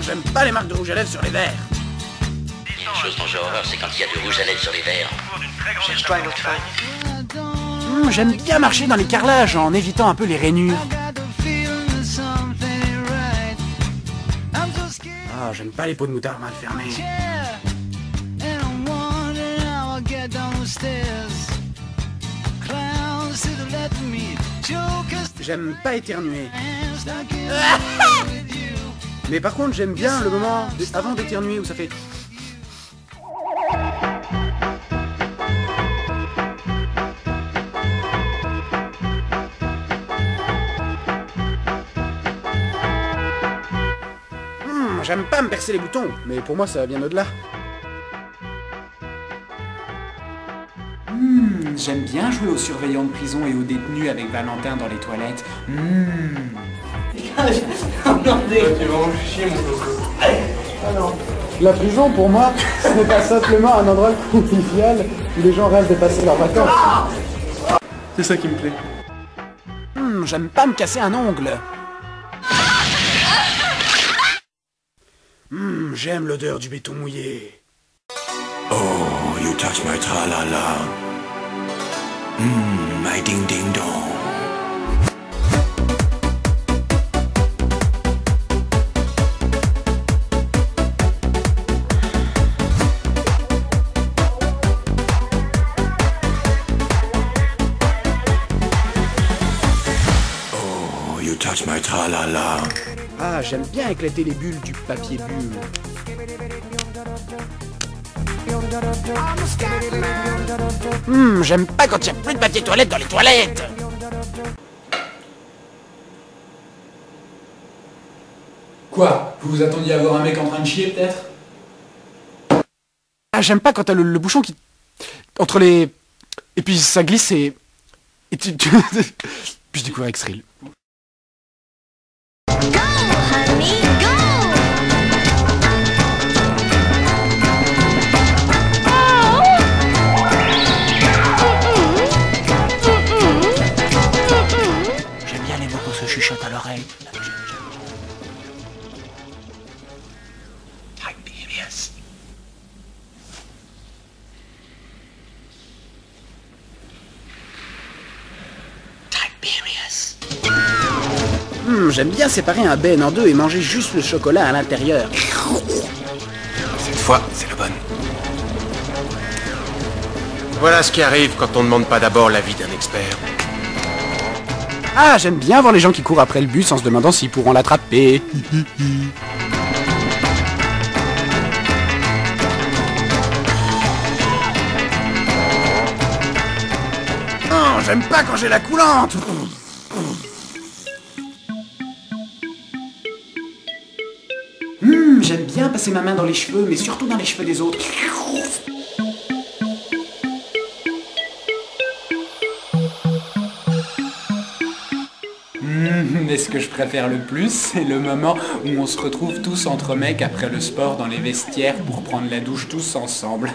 J'aime pas les marques de rouge à lèvres sur les verres. Une chose dont j'ai horreur, c'est quand il y a du rouge à lèvres sur les verres. Cherche-toi une autre femme. J'aime bien marcher dans les carrelages en évitant un peu les rainures. Ah, j'aime pas les peaux de moutarde mal fermées. J'aime pas éternuer. Mais par contre, j'aime bien le moment avant d'éternuer où ça fait... J'aime pas me percer les boutons, mais pour moi, ça va bien au-delà. J'aime bien jouer aux surveillants de prison et aux détenus avec Valentin dans les toilettes. La prison, pour moi, ce n'est pas simplement un endroit convivial où les gens rêvent de passer leurs vacances. C'est ça qui me plaît. J'aime pas me casser un ongle. J'aime l'odeur du béton mouillé. Oh, you touch my tralala. My ding ding dong. Touch my tralala. Ah, j'aime bien éclater les bulles du papier bulle. J'aime pas quand il n'y a plus de papier toilette dans les toilettes. Quoi? Vous vous attendiez à voir un mec en train de chier, peut-être? Ah, j'aime pas quand t'as le bouchon qui... entre les... et puis ça glisse et... puis je découvre X-Trail. Chuchote à l'oreille. Tiberius. J'aime bien séparer un Ben en deux et manger juste le chocolat à l'intérieur. Cette fois, c'est la bonne. Voilà ce qui arrive quand on ne demande pas d'abord l'avis d'un expert. Ah, j'aime bien voir les gens qui courent après le bus en se demandant s'ils pourront l'attraper. Oh, j'aime pas quand j'ai la coulante. J'aime bien passer ma main dans les cheveux, mais surtout dans les cheveux des autres. Mais ce que je préfère le plus, c'est le moment où on se retrouve tous entre mecs après le sport dans les vestiaires pour prendre la douche tous ensemble.